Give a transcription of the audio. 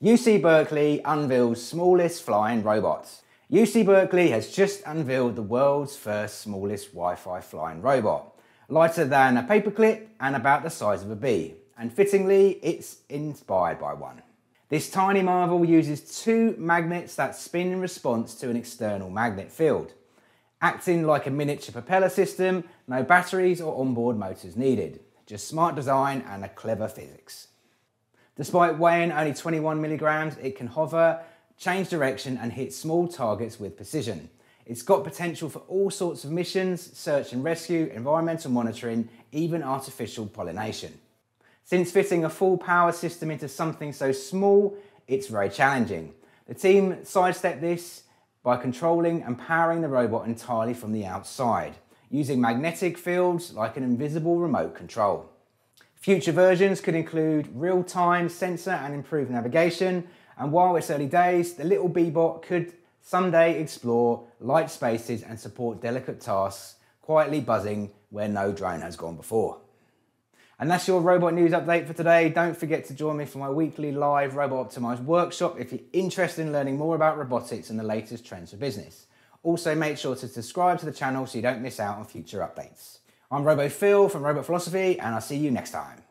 UC Berkeley unveils smallest flying robots. UC Berkeley has just unveiled the world's first smallest Wi-Fi flying robot, lighter than a paperclip and about the size of a bee, and fittingly, it's inspired by one. This tiny marvel uses two magnets that spin in response to an external magnet field, acting like a miniature propeller system. No batteries or onboard motors needed, just smart design and a clever physics. Despite weighing only 21 milligrams, it can hover, change direction and hit small targets with precision. It's got potential for all sorts of missions, search and rescue, environmental monitoring, even artificial pollination. Since fitting a full power system into something so small, it's very challenging. The team sidestepped this by controlling and powering the robot entirely from the outside, using magnetic fields like an invisible remote control. Future versions could include real-time sensor and improved navigation, and while it's early days, the little BeeBot could someday explore light spaces and support delicate tasks, quietly buzzing where no drone has gone before. And that's your robot news update for today. Don't forget to join me for my weekly live Robot Optimised workshop if you're interested in learning more about robotics and the latest trends for business. Also, make sure to subscribe to the channel so you don't miss out on future updates. I'm RoboPhil from Robot Philosophy, and I'll see you next time.